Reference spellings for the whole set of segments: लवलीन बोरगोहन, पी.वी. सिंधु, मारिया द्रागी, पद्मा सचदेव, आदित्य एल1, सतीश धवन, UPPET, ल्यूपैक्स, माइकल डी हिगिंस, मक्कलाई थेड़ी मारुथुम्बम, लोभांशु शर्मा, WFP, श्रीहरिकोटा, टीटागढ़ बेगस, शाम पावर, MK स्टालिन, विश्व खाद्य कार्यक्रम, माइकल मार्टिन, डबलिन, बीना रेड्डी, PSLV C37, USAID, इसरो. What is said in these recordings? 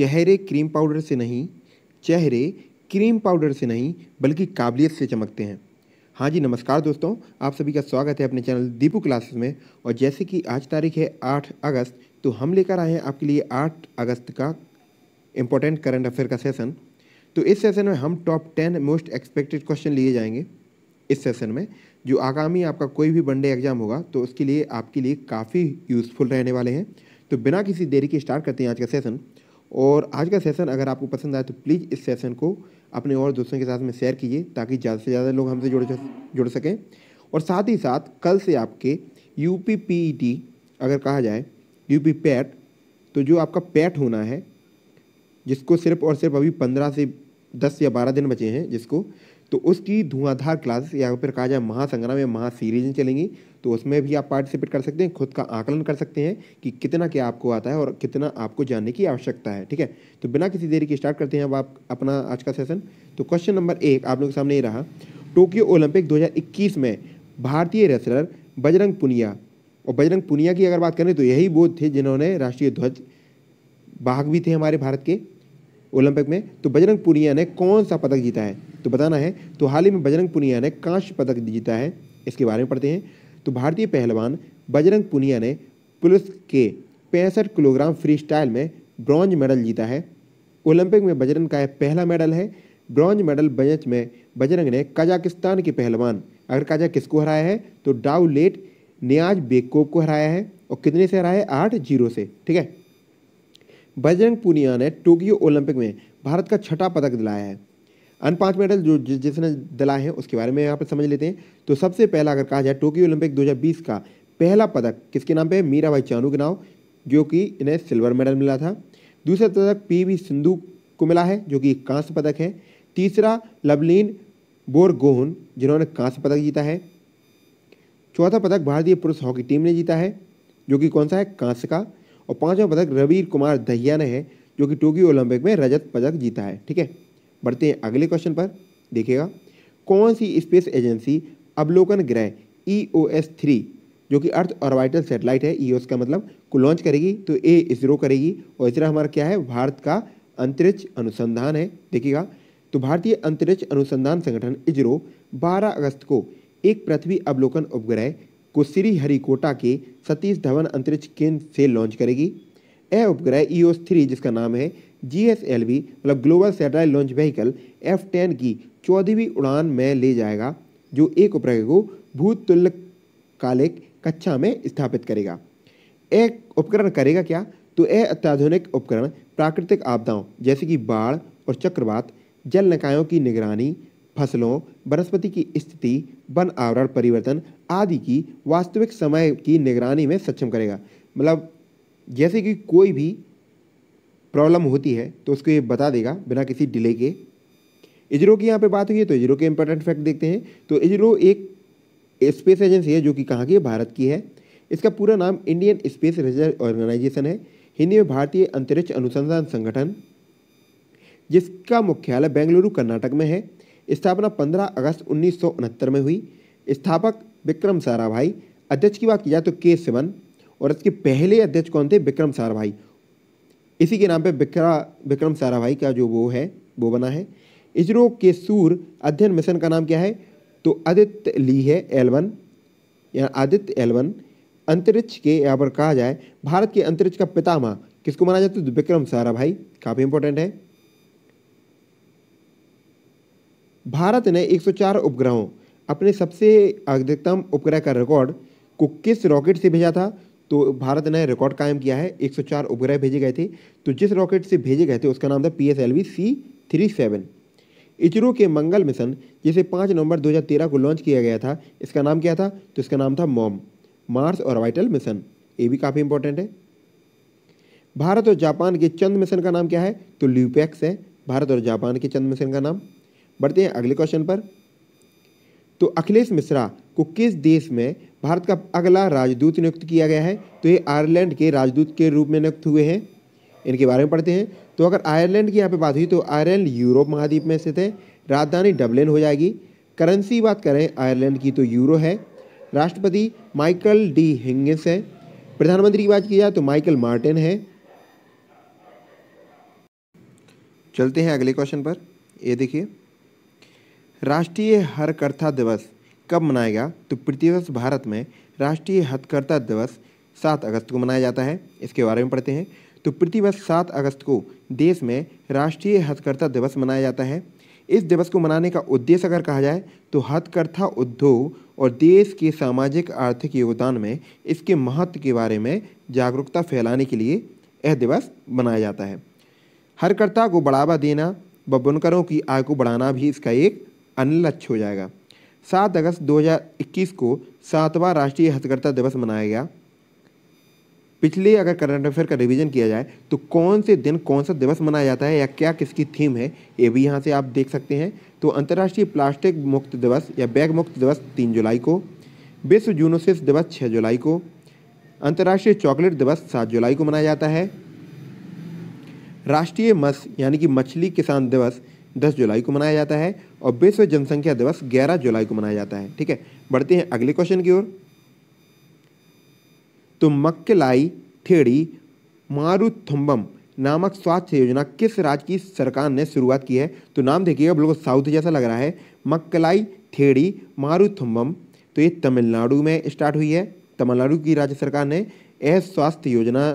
चेहरे cream powder से नहीं बल्कि काबिलियत से चमकते हैं। हाँ जी, नमस्कार दोस्तों, आप सभी का स्वागत है अपने चैनल दीपू क्लासेस में। और जैसे कि आज तारीख है 8 अगस्त, तो हम लेकर आए हैं आपके लिए 8 अगस्त का इम्पोर्टेंट करंट अफेयर का सेशन। तो इस सेशन में हम टॉप 10 मोस्ट एक्सपेक्टेड क्वेश्चन लिए जाएंगे इस सेशन में, जो आगामी आपका कोई भी वनडे एग्जाम होगा तो उसके लिए आपके लिए काफ़ी यूज़फुल रहने वाले हैं। तो बिना किसी देरी के स्टार्ट करते हैं आज का सेशन। और आज का सेशन अगर आपको पसंद आए तो प्लीज़ इस सेशन को अपने और दोस्तों के साथ में शेयर कीजिए, ताकि ज़्यादा से ज़्यादा लोग हमसे जुड़ सकें। और साथ ही साथ कल से आपके UPPET, अगर कहा जाए UP PET, तो जो आपका पैट होना है, जिसको सिर्फ और सिर्फ अभी 15 से 10 या 12 दिन बचे हैं जिसको, तो उसकी धुआंधार क्लासेस या फिर कहा जाए महासंग्राम या महासीरीज चलेंगी। तो उसमें भी आप पार्टिसिपेट कर सकते हैं, खुद का आकलन कर सकते हैं कि कितना क्या आपको आता है और कितना आपको जानने की आवश्यकता है। ठीक है, तो बिना किसी देरी के स्टार्ट करते हैं अब आप अपना आज का सेशन। तो क्वेश्चन नंबर 1 आप लोगों के सामने ये रहा। टोक्यो ओलंपिक 2021 में भारतीय रेसलर बजरंग पुनिया की अगर बात करें तो यही वो थे जिन्होंने राष्ट्रीय ध्वज वाहक भी थे हमारे भारत के ओलंपिक में। तो बजरंग पुनिया ने कौन सा पदक जीता है तो बताना है। तो हाल ही में बजरंग पुनिया ने कांस्य पदक जीता है, इसके बारे में पढ़ते हैं। तो भारतीय पहलवान बजरंग पुनिया ने पुलिस के 65 किलोग्राम फ्री स्टाइल में ब्रॉन्ज मेडल जीता है। ओलंपिक में बजरंग का यह पहला मेडल है। ब्रॉन्ज मेडल बजट में बजरंग ने कजाकिस्तान के पहलवान, अगर कहा जाए किसको हराया है तो डाउलेट नियाज बेकोव को हराया है। और कितने से हराया है? 8-0 से। ठीक है, बजरंग पुनिया ने टोक्यो ओलंपिक में भारत का 6ठा पदक दिलाया है। अन्य 5 मेडल जो जिसने दिलाए हैं उसके बारे में यहाँ पर समझ लेते हैं। तो सबसे पहला अगर कहा जाए टोक्यो ओलंपिक 2020 का पहला पदक किसके नाम पे है? मीराबाई चानू के नाम, जो कि इन्हें सिल्वर मेडल मिला था। दूसरा पदक पी.वी. सिंधु को मिला है, जो कि कांस्य पदक है। तीसरा लवलीन बोरगोहन, जिन्होंने कांस्य पदक जीता है। चौथा पदक भारतीय पुरुष हॉकी टीम ने जीता है, जो कि कौन सा है? कांस्य का। और 5वां पदक रवि कुमार दहिया ने है, जो कि टोक्यो ओलंपिक में रजत पदक जीता है। ठीक है, बढ़ते हैं अगले क्वेश्चन पर। देखिएगा, कौन सी स्पेस एजेंसी अवलोकन ग्रह EOS-3, जो कि अर्थ ऑर्बिटल सैटेलाइट है, EOS का मतलब, को लॉन्च करेगी? तो ए इसरो करेगी। और इसरो हमारा क्या है? भारत का अंतरिक्ष अनुसंधान है। देखिएगा, तो भारतीय अंतरिक्ष अनुसंधान संगठन इसरो 12 अगस्त को एक पृथ्वी अवलोकन उपग्रह को श्रीहरिकोटा के सतीश धवन अंतरिक्ष केंद्र से लॉन्च करेगी। यह उपग्रह EOS-3, जिसका नाम है GSLV, मतलब global satellite launch vehicle, F-10 की 14वीं उड़ान में ले जाएगा, जो एक उपग्रह को भूतुल्यकालिक कक्षा में स्थापित करेगा। एक उपकरण करेगा क्या? तो यह अत्याधुनिक उपकरण प्राकृतिक आपदाओं जैसे कि बाढ़ और चक्रवात, जल निकायों की निगरानी, फसलों, वनस्पति की स्थिति, वन आवरण परिवर्तन आदि की वास्तविक समय की निगरानी में सक्षम करेगा। मतलब जैसे कि कोई भी प्रॉब्लम होती है तो उसको ये बता देगा बिना किसी डिले के। इसरो की यहाँ पे बात हुई है, तो इसरो के इम्पोर्टेंट फैक्ट देखते हैं। तो इसरो एक स्पेस एजेंसी है, जो कि कहाँ की है? भारत की है। इसका पूरा नाम इंडियन स्पेस रिसर्च ऑर्गेनाइजेशन है, हिंदी में भारतीय अंतरिक्ष अनुसंधान संगठन, जिसका मुख्यालय बेंगलुरु, कर्नाटक में है। स्थापना 15 अगस्त 1969 में हुई। स्थापक विक्रम साराभाई। अध्यक्ष की बात की जाए तो K7, और इसके पहले अध्यक्ष कौन थे? विक्रम साराभाई। इसी के नाम पे विक्रम साराभाई का जो वो है वो बना है। इसरो के सूर्य अध्ययन मिशन का नाम क्या है? तो आदित्य एल1 या आदित्य एल1। अंतरिक्ष के यहाँ पर कहा जाए भारत के अंतरिक्ष का पितामह किसको माना जाता है? तो विक्रम साराभाई, काफ़ी इंपॉर्टेंट है। भारत ने 104 उपग्रहों, अपने सबसे अधिकतम उपग्रह का रिकॉर्ड को किस रॉकेट से भेजा था? तो भारत ने रिकॉर्ड कायम किया है, 104 उपग्रह भेजे गए थे। तो जिस रॉकेट से भेजे गए थे उसका नाम था PSLV C37। इसरो के मंगल मिशन, जिसे 5 नवंबर 2013 को लॉन्च किया गया था, इसका नाम क्या था? तो इसका नाम था मॉम, मार्स ऑर्बिटल मिशन। ये भी काफ़ी इंपॉर्टेंट है। भारत और जापान के चंद्र मिशन का नाम क्या है? तो ल्यूपैक्स है, भारत और जापान के चंद्र मिशन का नाम। बढ़ते हैं अगले क्वेश्चन पर। तो अखिलेश मिश्रा को किस देश में भारत का अगला राजदूत नियुक्त किया गया है? तो ये आयरलैंड के राजदूत के रूप में नियुक्त हुए हैं। इनके बारे में पढ़ते हैं। तो अगर आयरलैंड की यहाँ पे बात हुई तो आयरलैंड यूरोप महाद्वीप में स्थित है। राजधानी डबलिन हो जाएगी। करेंसी बात करें आयरलैंड की तो यूरो है। राष्ट्रपति माइकल डी हिगिंस है। प्रधानमंत्री की बात की जाए तो माइकल मार्टिन है। चलते हैं अगले क्वेश्चन पर। ये देखिए, राष्ट्रीय हथकरघा दिवस कब मनाया गया? तो प्रतिवर्ष भारत में राष्ट्रीय हथकरघा दिवस 7 अगस्त को मनाया जाता है। इसके बारे में पढ़ते हैं। तो प्रतिवर्ष 7 अगस्त को देश में राष्ट्रीय हथकरघा दिवस मनाया जाता है। इस दिवस को मनाने का उद्देश्य अगर कहा जाए तो हथकरघा उद्योग और देश के सामाजिक आर्थिक योगदान में इसके महत्व के बारे में जागरूकता फैलाने के लिए यह दिवस मनाया जाता है। हथकरघा को बढ़ावा देना व बुनकरों की आय को बढ़ाना भी इसका एक अन्य लक्ष्य हो जाएगा। 7 अगस्त 2021 को 7वां राष्ट्रीय हथकरघा दिवस मनाया गया। पिछले अगर करंट अफेयर का रिवीजन किया जाए तो कौन से दिन कौन सा दिवस मनाया जाता है या क्या किसकी थीम है, ये भी यहाँ से आप देख सकते हैं। तो अंतर्राष्ट्रीय प्लास्टिक मुक्त दिवस या बैग मुक्त दिवस 3 जुलाई को, विश्व जूनोसिस दिवस 6 जुलाई को, अंतर्राष्ट्रीय चॉकलेट दिवस 7 जुलाई को मनाया जाता है, राष्ट्रीय मत्स्य यानी कि मछली किसान दिवस 10 जुलाई को मनाया जाता है और विश्व जनसंख्या दिवस 11 जुलाई को मनाया जाता है। ठीक है, बढ़ते हैं अगले क्वेश्चन की ओर। तो मक्कलाई थेड़ी मारुथुम्बम नामक स्वास्थ्य योजना किस राज्य की सरकार ने शुरुआत की है? तो नाम देखिएगा, बिल्कुल साउथ जैसा लग रहा है, मक्कलाई थेड़ी मारुथुम्बम। तो ये तमिलनाडु में स्टार्ट हुई है। तमिलनाडु की राज्य सरकार ने यह स्वास्थ्य योजना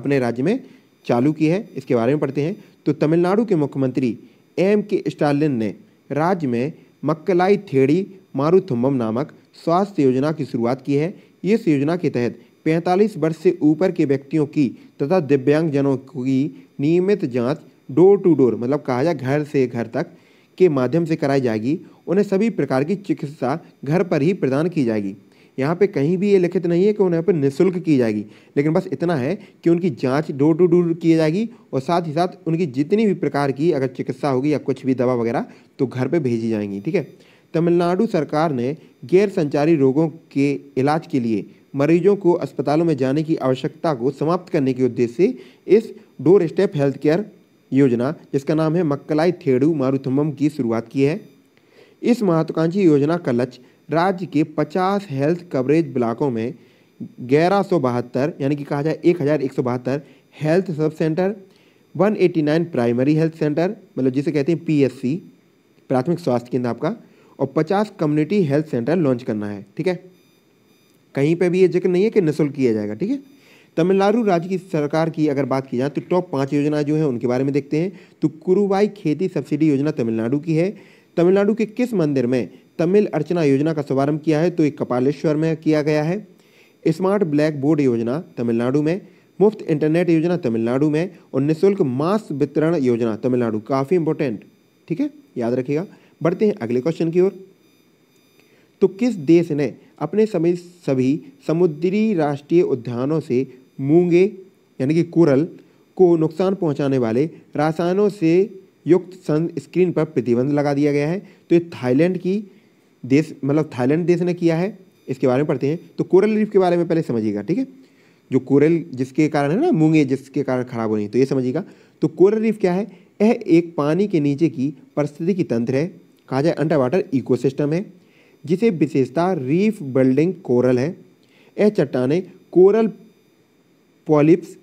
अपने राज्य में चालू की है। इसके बारे में पढ़ते हैं। तो तमिलनाडु के मुख्यमंत्री MK स्टालिन ने राज्य में मक्कलाई थेड़ी मारुथुम्बम नामक स्वास्थ्य योजना की शुरुआत की है। इस योजना के तहत 45 वर्ष से ऊपर के व्यक्तियों की तथा दिव्यांगजनों की नियमित जांच डोर टू डोर, कहा जाए घर से घर तक के माध्यम से कराई जाएगी। उन्हें सभी प्रकार की चिकित्सा घर पर ही प्रदान की जाएगी। यहाँ पे कहीं भी ये लिखित नहीं है कि उन्हें पर निःशुल्क की जाएगी, लेकिन बस इतना है कि उनकी जांच डोर टू डोर की जाएगी और साथ ही साथ उनकी जितनी भी प्रकार की अगर चिकित्सा होगी या कुछ भी दवा वगैरह तो घर पर भेजी जाएंगी। ठीक है, तमिलनाडु सरकार ने गैर संचारी रोगों के इलाज के लिए मरीजों को अस्पतालों में जाने की आवश्यकता को समाप्त करने के उद्देश्य से इस डोर स्टेप हेल्थ केयर योजना, जिसका नाम है मक्कलाई थेड़ू मारुथुम्बम, की शुरुआत की है। इस महत्वाकांक्षी योजना का लक्ष्य राज्य के 50 हेल्थ कवरेज ब्लॉकों में 1172 यानी कि कहा जाए 1172 health sub centre, 189 primary health centre जिसे कहते हैं PSC, प्राथमिक स्वास्थ्य केंद्र आपका, और 50 कम्युनिटी हेल्थ सेंटर लॉन्च करना है। ठीक है, कहीं पे भी ये जिक्र नहीं है कि निःशुल्क किया जाएगा। ठीक है, तमिलनाडु राज्य की सरकार की अगर बात की जाए तो टॉप 5 योजना जो है उनके बारे में देखते हैं। तो कुरुवाई खेती सब्सिडी योजना तमिलनाडु की है। तमिलनाडु के किस मंदिर में तमिल अर्चना योजना का शुभारंभ किया है? तो एक कपालेश्वर में किया गया है। स्मार्ट ब्लैक बोर्ड योजना तमिलनाडु में, मुफ्त इंटरनेट योजना तमिलनाडु में, और निःशुल्क मास्क वितरण योजना तमिलनाडु, काफ़ी इंपॉर्टेंट। ठीक है, याद रखिएगा। बढ़ते हैं अगले क्वेश्चन की ओर। तो किस देश ने अपने सभी समुद्री राष्ट्रीय उद्यानों से मूंगे यानी कि कोरल को नुकसान पहुंचाने वाले रसायनों से युक्त सनस्क्रीन पर प्रतिबंध लगा दिया गया है? तो ये थाईलैंड देश ने किया है। इसके बारे में पढ़ते हैं। तो कोरल रीफ के बारे में पहले समझिएगा। ठीक है, जो कोरल जिसके कारण है ना, मूंगे जिसके कारण खराब हो रही, तो ये समझिएगा। तो कोरल रीफ क्या है? यह एक पानी के नीचे की परिस्थिति की तंत्र है, कहा जाए अंडर वाटर इकोसिस्टम है, जिसे विशेषता रीफ बिल्डिंग कोरल है। यह चट्टानें कोरल पॉलिप्स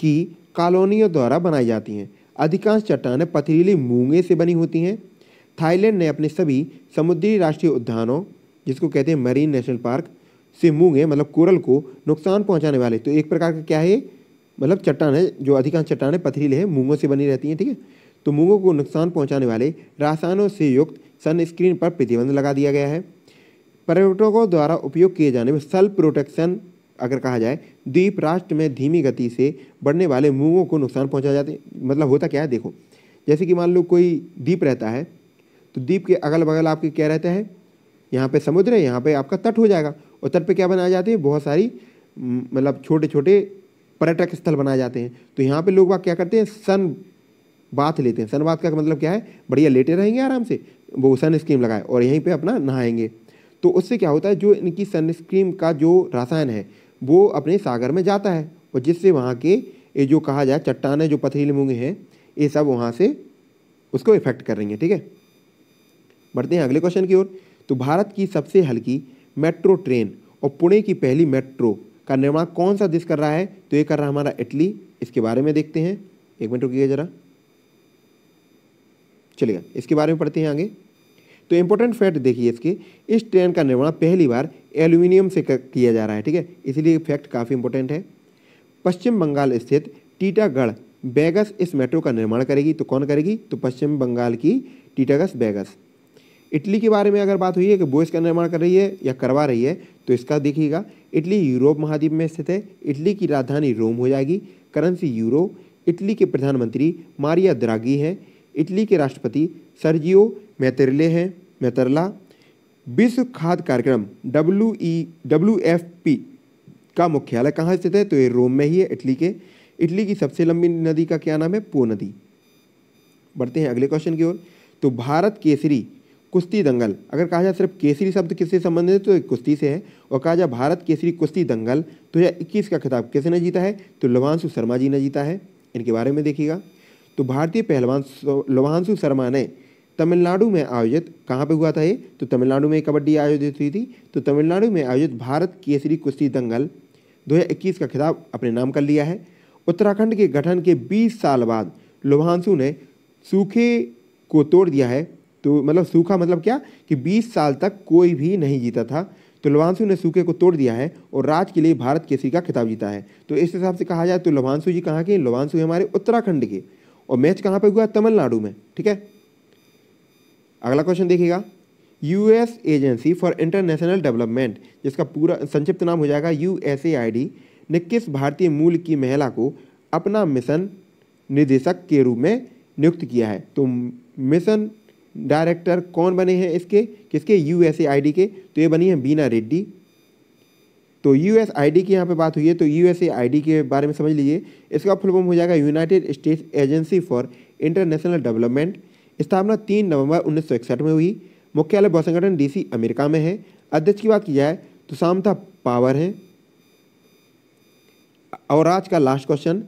की कॉलोनियों द्वारा बनाई जाती हैं। अधिकांश चट्टानें पथरीली मूंगे से बनी होती हैं। थाईलैंड ने अपने सभी समुद्री राष्ट्रीय उद्यानों, जिसको कहते हैं मरीन नेशनल पार्क, से मूंगे कोरल को नुकसान पहुंचाने वाले, तो एक प्रकार का क्या है, चट्टानें, जो अधिकांश चट्टानें पथरीले हैं, मूंगों से बनी रहती हैं। ठीक है, तो मूंगों को नुकसान पहुंचाने वाले रसायनों से युक्त सनस्क्रीन पर प्रतिबंध लगा दिया गया है। पर्यटकों द्वारा उपयोग किए जाने में सेल्फ प्रोटेक्शन अगर कहा जाए, द्वीप राष्ट्र में धीमी गति से बढ़ने वाले मूंगों को नुकसान पहुंचाया जाते, होता क्या है देखो, जैसे कि मान लो कोई द्वीप रहता है तो द्वीप के अगल बगल आपके क्या रहता है, यहाँ पे समुद्र है, यहाँ पे आपका तट हो जाएगा, और तट पे क्या बनाए जाते हैं, बहुत सारी छोटे छोटे पर्यटक स्थल बनाए जाते हैं। तो यहाँ पे लोग बाग क्या करते हैं, सन बात लेते हैं। सन बात का क्या है, बढ़िया लेटे रहेंगे आराम से, वो सनस्क्रीन लगाए और यहीं पे अपना नहाएंगे। तो उससे क्या होता है, जो इनकी सनस्क्रीन का जो रसायन है वो अपने सागर में जाता है, और जिससे वहाँ के ये जो कहा जाए चट्टान है, जो पथरीले मूंगे हैं, ये सब वहाँ से उसको इफेक्ट कर रही है। ठीक है, बढ़ते हैं अगले क्वेश्चन की ओर। तो भारत की सबसे हल्की मेट्रो ट्रेन और पुणे की पहली मेट्रो का निर्माण कौन सा देश कर रहा है? तो ये कर रहा है हमारा इटली। इसके बारे में देखते हैं, एक मिनट रुकिएगा ज़रा। चलेगा, इसके बारे में पढ़ते हैं आगे। तो इंपॉर्टेंट फैक्ट देखिए इसके, इस ट्रेन का निर्माण पहली बार एल्यूमिनियम से किया जा रहा है, ठीक है, इसलिए फैक्ट काफ़ी इंपॉर्टेंट है। पश्चिम बंगाल स्थित टीटागढ़ बेगस इस मेट्रो का निर्माण करेगी, तो कौन करेगी, तो पश्चिम बंगाल की टीटागढ़ बेगस। इटली के बारे में अगर बात हुई है कि वो इसका निर्माण कर रही है या करवा रही है, तो इसका देखिएगा, इटली यूरोप महाद्वीप में स्थित है, इटली की राजधानी रोम हो जाएगी, करेंसी यूरो। इटली के प्रधानमंत्री मारिया द्रागी हैं, इटली के राष्ट्रपति सर्जियो मेटरले हैं, मेतरला। विश्व खाद्य कार्यक्रम WFP का मुख्यालय कहाँ स्थित है, तो ये रोम में ही है, इटली के। इटली की सबसे लंबी नदी का क्या नाम है, पो नदी। बढ़ते हैं अगले क्वेश्चन की ओर। तो भारत केसरी कुश्ती दंगल, अगर कहा जाए सिर्फ केसरी शब्द किससे संबंधित है, तो कुश्ती से है, और कहा जाए भारत केसरी कुश्ती दंगल 2021 का खिताब किसने जीता है, तो लोभांशु शर्मा जी ने जीता है। इनके बारे में देखिएगा, तो भारतीय पहलवान लोभांशु शर्मा ने तमिलनाडु में आयोजित, कहाँ पे हुआ था ये, तो तमिलनाडु में कबड्डी आयोजित हुई थी, तो तमिलनाडु में आयोजित भारत केसरी कुश्ती दंगल 2021 का खिताब अपने नाम कर लिया है। उत्तराखंड के गठन के 20 साल बाद लोभांशु ने सूखे को तोड़ दिया है, तो मतलब सूखा मतलब क्या कि 20 साल तक कोई भी नहीं जीता था, तो लोभांशु ने सूखे को तोड़ दिया है और राज्य के लिए भारत केसरी का खिताब जीता है। तो इस हिसाब से कहा जाए तो लोभांशु जी कहाँ के, लोभांशु हमारे उत्तराखंड के, और मैच कहाँ पे हुआ, तमिलनाडु में, ठीक है। अगला क्वेश्चन देखिएगा, US agency for international development, जिसका पूरा संक्षिप्त नाम हो जाएगा USAID, ने किस भारतीय मूल की महिला को अपना मिशन निदेशक के रूप में नियुक्त किया है, तो मिशन डायरेक्टर कौन बने हैं इसके, किसके, USAID के, तो ये बनी है बीना रेड्डी। तो USAID की यहाँ पे बात हुई है, तो USAID के बारे में समझ लीजिए, इसका फुल फॉर्म हो जाएगा United States agency for international development. स्थापना 3 नवंबर 1961 में हुई, मुख्यालय वॉशिंगटन DC अमेरिका में है। अध्यक्ष की बात की जाए तो शाम पावर हैं। और आज का लास्ट क्वेश्चन,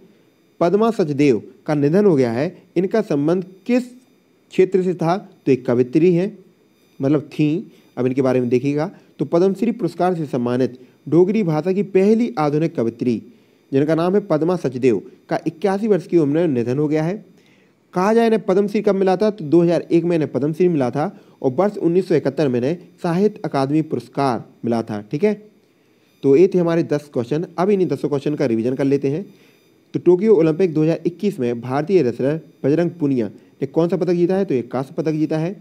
पद्मा सचदेव का निधन हो गया है, इनका संबंध किस क्षेत्र से था, तो एक कवित्री हैं, मतलब थी। अब इनके बारे में देखिएगा, तो पद्मश्री पुरस्कार से सम्मानित डोगरी भाषा की पहली आधुनिक कवित्री जिनका नाम है पद्मा सचदेव का 81 वर्ष की उम्र में निधन हो गया है। कहा जाए इन्हें पद्मश्री कब मिला था, तो 2001 में इन्हें पद्मश्री मिला था और वर्ष 1971 में इन्हें साहित्य अकादमी पुरस्कार मिला था, ठीक है। तो ये थे हमारे 10 क्वेश्चन। अब इन्हीं 10 क्वेश्चन का रिवीजन कर लेते हैं। तो टोक्यो ओलंपिक 2021 में भारतीय रेसलर बजरंग पुनिया ने कौन सा पदक जीता है, तो एक कांस्य पदक जीता है।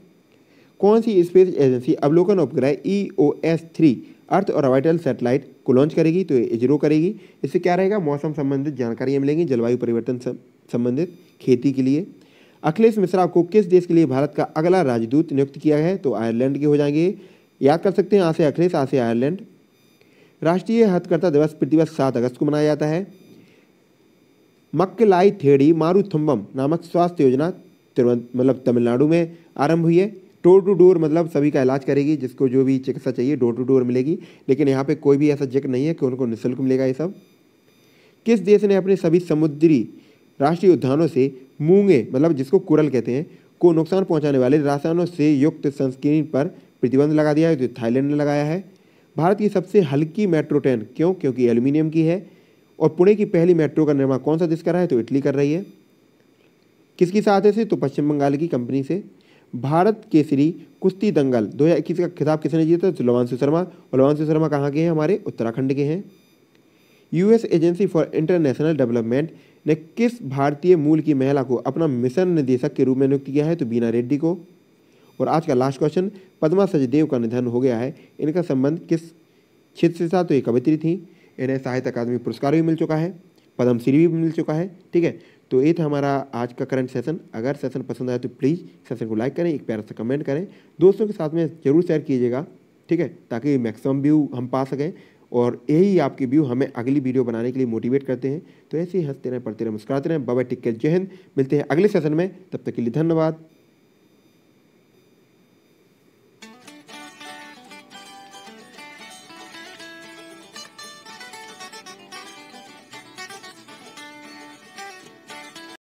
कौन सी स्पेस एजेंसी अवलोकन उपग्रह EOS-3 अर्थ और ऑर्बिटल सैटेलाइट को लॉन्च करेगी, तो इसरो करेगी। इससे क्या रहेगा, मौसम संबंधित जानकारियाँ मिलेंगी, जलवायु परिवर्तन संबंधित, खेती के लिए। अखिलेश मिश्रा को किस देश के लिए भारत का अगला राजदूत नियुक्त किया है, तो आयरलैंड के हो जाएंगे, याद कर सकते हैं, यहाँ से अखिलेश, यहाँ से आयरलैंड। राष्ट्रीय हथकरघा दिवस प्रतिवर्ष 7 अगस्त को मनाया जाता है। मक्कलाई थेड़ी मारुथुम्बम नामक स्वास्थ्य योजना मतलब तमिलनाडु में आरंभ हुई है। डोर टू डोर मतलब सभी का इलाज करेगी, जिसको जो भी चिकित्सा चाहिए डोर टू डोर मिलेगी, लेकिन यहाँ पे कोई भी ऐसा जिक्र नहीं है कि उनको निःशुल्क मिलेगा ये सब। किस देश ने अपने सभी समुद्री राष्ट्रीय उद्यानों से मूंगे मतलब जिसको कोरल कहते हैं को नुकसान पहुंचाने वाले रसायनों से युक्त संस्करण पर प्रतिबंध लगा दिया है, जो थाईलैंड ने लगाया है। भारत की सबसे हल्की मेट्रो ट्रेन क्यों, क्योंकि एल्यूमिनियम की है। और पुणे की पहली मेट्रो का निर्माण कौन सा देश कर रहा है, तो इटली कर रही है। किसकी सहायता से, तो पश्चिम बंगाल की कंपनी से। भारत केसरी कुश्ती दंगल 2021 का खिताब किसने जीता, तो लोभांशु शर्मा। और लोभांशु शर्मा कहाँ के हैं, हमारे उत्तराखंड के हैं। US agency for international development ने किस भारतीय मूल की महिला को अपना मिशन निदेशक के रूप में नियुक्त किया है, तो बीना रेड्डी को। और आज का लास्ट क्वेश्चन, पद्मा सचदेव का निधन हो गया है, इनका संबंध किस क्षेत्र से था, तो ये कवित्री थी। इन्हें साहित्य अकादमी पुरस्कार भी मिल चुका है, पद्मश्री भी मिल चुका है, ठीक है। तो ये था हमारा आज का करंट सेशन। अगर सेशन पसंद आए तो प्लीज़ सेशन को लाइक करें, एक प्यारा सा कमेंट करें, दोस्तों के साथ में जरूर शेयर कीजिएगा, ठीक है, ताकि मैक्सिमम व्यू हम पा सकें, और यही आपके व्यू हमें अगली वीडियो बनाने के लिए मोटिवेट करते हैं। तो ऐसे ही हंसते रहें, पढ़ते रहें, मुस्कुराते रहें। बाय बाय, टेक केयर, जय हिंद। मिलते हैं अगले सेशन में, तब तक के लिए धन्यवाद।